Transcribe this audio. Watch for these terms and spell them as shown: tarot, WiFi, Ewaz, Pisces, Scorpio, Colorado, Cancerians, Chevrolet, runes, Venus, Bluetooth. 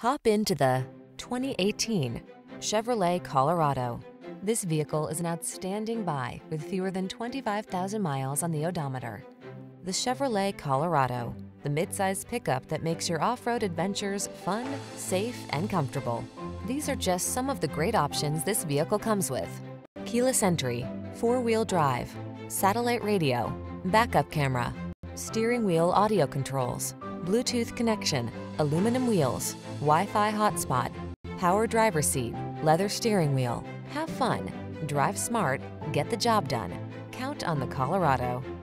Hop into the 2018 Chevrolet Colorado. This vehicle is an outstanding buy with fewer than 25,000 miles on the odometer. The Chevrolet Colorado, the midsize pickup that makes your off-road adventures fun, safe, and comfortable. These are just some of the great options this vehicle comes with: keyless entry, four-wheel drive, satellite radio, backup camera, steering wheel audio controls, Bluetooth connection, aluminum wheels, Wi-Fi hotspot, power driver seat, leather steering wheel. Have fun, drive smart, get the job done. Count on the Colorado.